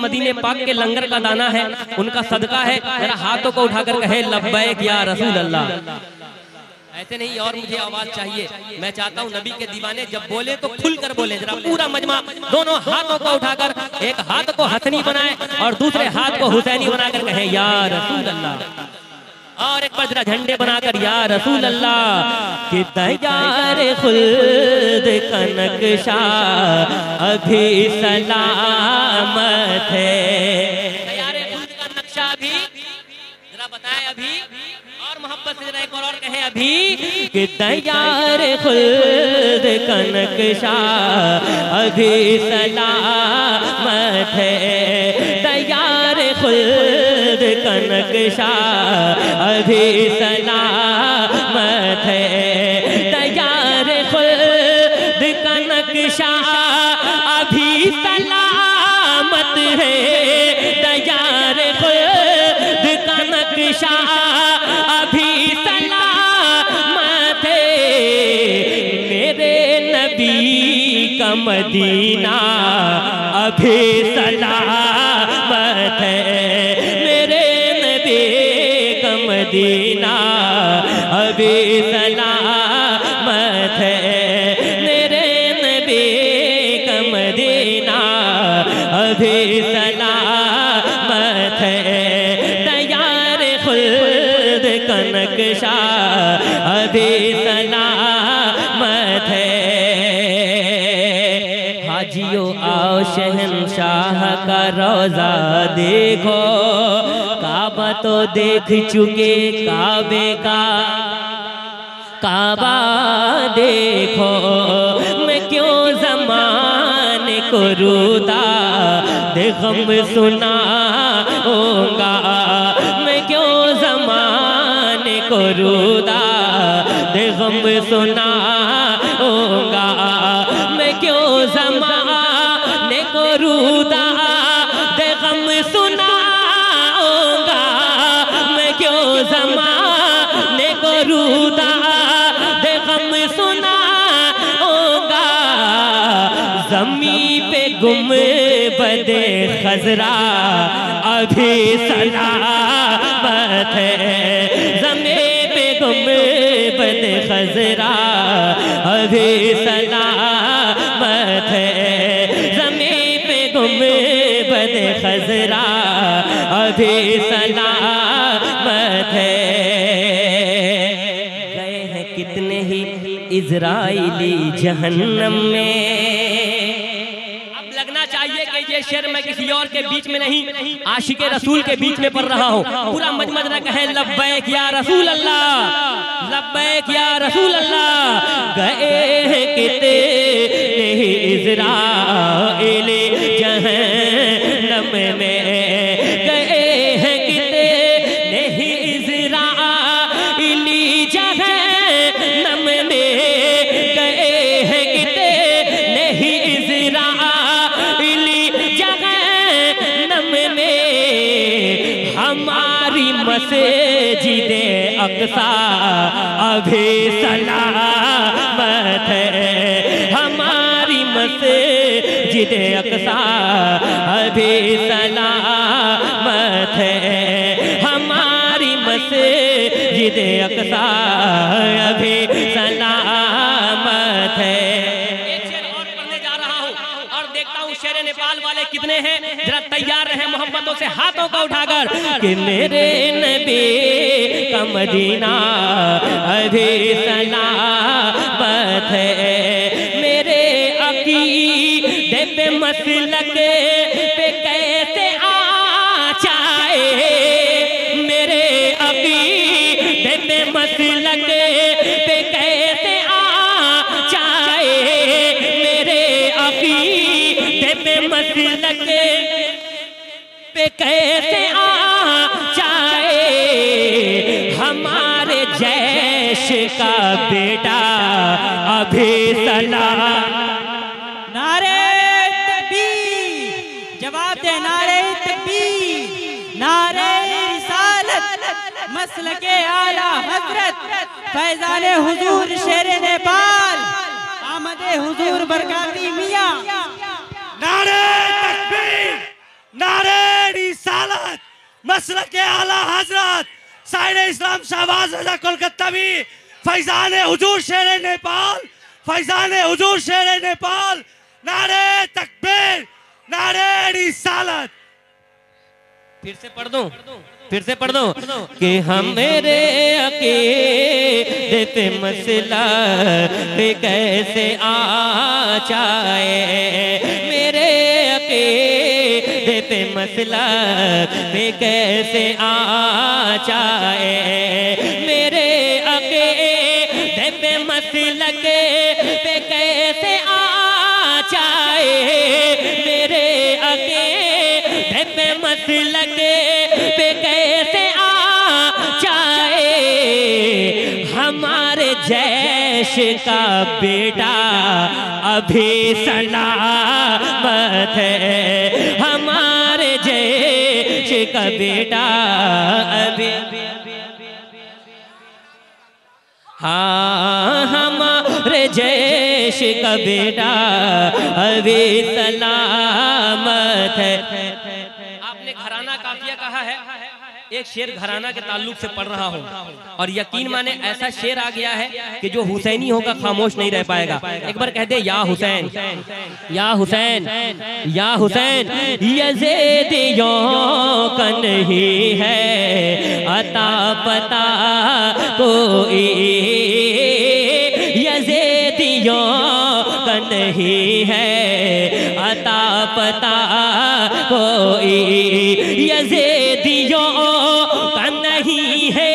मदीने पाक के लंगर का दाना है, उनका सदका है। जरा हाथों को उठाकर कहे लब्बैक या रसूल अल्लाह। ऐसे नहीं और मुझे आवाज चाहिए, मैं चाहता हूँ नबी के दीवाने जब बोले तो खुलकर बोले। जरा पूरा मजमा दोनों हाथों को उठाकर, एक हाथ को हसनी बनाए और दूसरे हाथ को हुसैनी बनाकर कहे या रसूल अल्लाह। और एक बार झंडे बनाकर या रसूल अल्लाह। कि दयारे खुल्द का नक्शा अभी सलामत है। दयारे खुल्द का नक्शा अभी, जरा बताए अभी, और मोहब्बत से जरा एक और कहे अभी। कि दयारे खुल्द का नक्शा अभी सलामत है। दयारे खुल्द का नक्शा अभी सलामत है। तैयार खुल्द का नक्शा अभी सलामत है। तैयार खुल्द का नक्शा अभी सलामत है। मेरे नबी का मदीना अभी सलामत है। मदीना अभी सलामत है। मेरे नबी का मदीना अभी सलामत है। दयारे खुल्द का नक्शा अभी सलामत है। हाजियो आओ शहंशाह का रोजा देखो। काबा तो देख चुके काबे का काबा देखो। मैं क्यों ज़माने को रोता दे गम सुनाऊंगा। मैं क्यों ज़माने को रोता दे गम सुनाऊंगा। मैं क्यों ज़माने को रोता दे गम सुना। ज़माने को रूदा दे गम सुना होगा। ज़मीं पे गुंबद खजरा अभी सलामत है। ज़मीं पे गुंबद खजरा अभी सलामत है। ज़मीं पे गुंबद खजरा अभी सलामत है। गए हैं कितने ही इजराइली जहन्नम में। अब लगना चाहिए कि ये शेर मैं किसी और के बीच में नहीं, आशिके रसूल के बीच में पढ़ रहा हूँ। पूरा मजमा न कहे लब्बैक या रसूल अल्लाह, लब्बैक या रसूल अल्लाह। गए हैं कितने ही इजराइली जहन्नम में। मस्जिदे अक्सा अभी सलामत है। हमारी मस्जिदे अक्सा अभी सलामत है। हमारी मस्जिदे अक्सा अभी सलामत है। नेपाल वाले कितने हैं, जरा तैयार रहे मोहब्बतों से हाथों को उठाकर। कि मेरे नबी का मदीना अभी सलामत है। मेरे अकीदे पे मसलक पे कैसे आ जाए। मेरे अकीदे पे मसलक पे कैसे आ जाए। मेरे अकी मसलक पे कैसे आ जाए। हमारे जैश का बेटा अभी सलाम। नारे तकबीर, जवाब दे नारे तकबीर। नारे रिसालत मसलके आला हजरत फैजाने हुजूर शेरे नेपाल आमदे हुजूर बरकाती मियां। नारे तकबीर। मसलक के आला हजरत साहिर इस्लाम शहबाज रजा कलकत्तावी फैजान हुजूर शेर नेपाल, फैजान हुजूर शेर नेपाल, नारे तकबीर, नारे रिसालत। फिर से पढ़ दो कि हम मेरे अकेले ते मसला कैसे आ जाए, मेरे अकेले ते मसला कैसे आ जाए, मेरे अकेले ते मसला पे कैसे आ जाए, मेरे अकेले ते मसला पे कैसे आ जाए। हमारे जैश का बेटा अभी सलामत है, हमारे जैश का बेटा अभी, हाँ हमारे जैश का बेटा अभी सलामत है। घराना काफिया कहा है, एक शेर घराना के ताल्लुक से पढ़ रहा हूँ और यकीन माने ऐसा शेर आ गया है कि जो हुसैनी होगा खामोश नहीं रह पाएगा। एक बार कह दे, या हुसैन, या हुसैन, या हुसैन, यज़ीदियों का नहीं है अता पता कोई, यज़ीदियों का नहीं है अता पता कोई, यज़ीदियों का नहीं है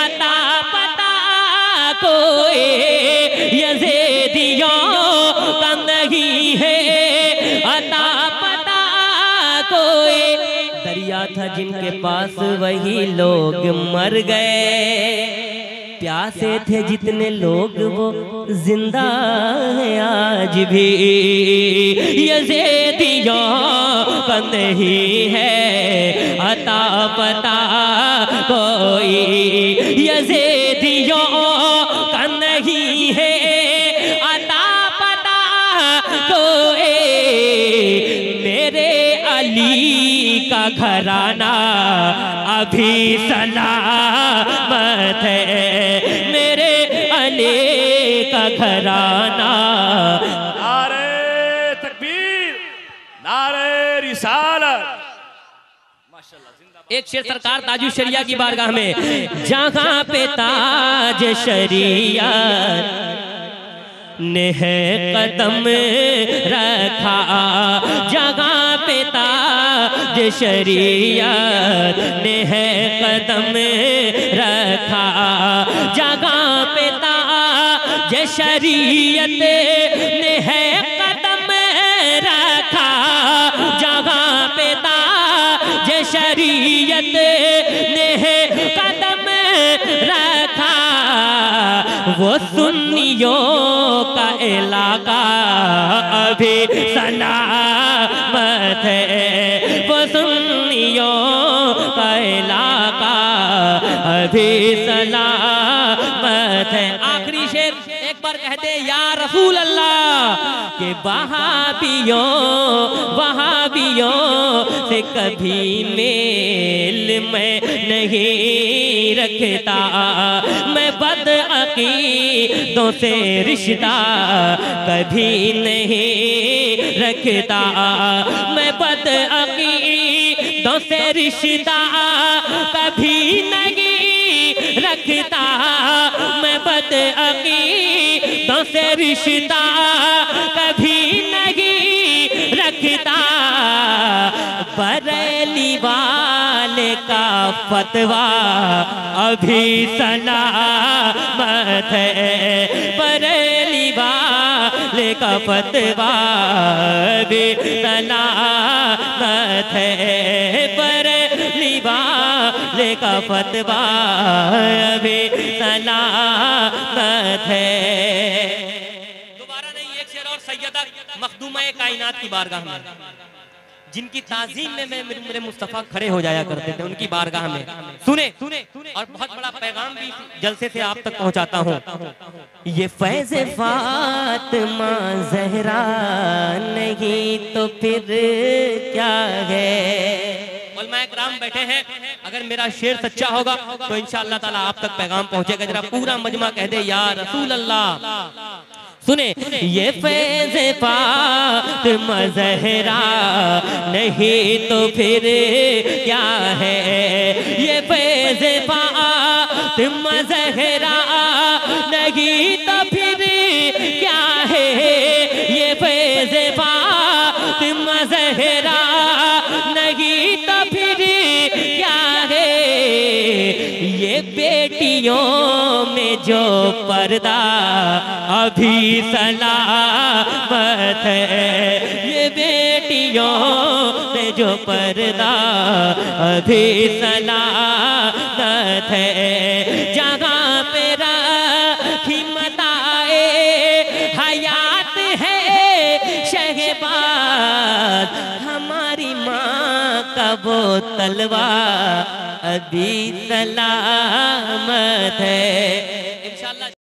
अता पता कोई, यज़ीदियों का नहीं है अता पता कोई। दरिया था जिनके पास वही लोग मर गए, प्यासे थे जितने लोग वो जिंदा है आज भी, यज़ीदियों का नहीं है अता पता कोई, यज़ीदियों का नहीं है अता पता कोई। मेरे अली का घराना अभी सलामत है, मेरे अली का घराना, नारे तकबीर, नारे रिसालत। एक शेर सरकार ताजु शरिया की बारगाह में, जहां पे ताज शरिया ने है कदम रखा, जहां पे ताज शरिया ने है कदम रखा, जगह पे ताज शरीयत ने है कदम रखा, जगह पे ताज शरीयत ने है कदम रखा। वो सुन्नियों का इलाका अभी सलामत है, वो सुन्नियों का इलाका अभी सलामत है। आखिरी शेर एक बार कहते, या रसूल अल्लाह, के वहाबियों से कभी मेल मैं नहीं रखता, मैं बदअक़ीदों से रिश्ता कभी नहीं रखता, मैं बदअक़ीदों से रिश्ता कभी नहीं रखता, मैं बदअक़ीदों से रिश्ता कभी नहीं रखता। बरेली वाले का फतवा अभी सलामत है, बरेली वाले का फतवा अभी सलामत है, बरेली वाले का फतवा अभी सलामत है। मखदूमाए कायनात की बारगाह में, जिनकी ताज़ीम में मेरे मुस्तफ़ा खड़े हो जाया करते थे, उनकी बारगाह में सुने और बहुत बड़ा पैगाम भी जलसे से आप तक पहुंचाता हूं। ये फैज़ फातिमा ज़हरा नहीं तो फिर क्या है, उलमाए किराम बैठे हैं, अगर मेरा शेर सच्चा होगा तो इंशाअल्लाह ताला आप तक पैगाम पहुंचेगा। जरा पूरा मजमा कह दे या रसूल अल्लाह। सुने ये फैज़ फातिमा ज़हरा नहीं तो फिर क्या है, ये फैज़ फातिमा ज़हरा नहीं तो फिर क्या है, ये फैज़ फातिमा ज़हरा नहीं तो फिर क्या है, ये बेटियों में जो पर्दा अभी सलामत है, ये बेटियों में जो पर्दा अभी सलामत है, जहाँ पे रखी मताए हयात है शहबाज, हमारी माँ का वो तलवा अभी सलामत है।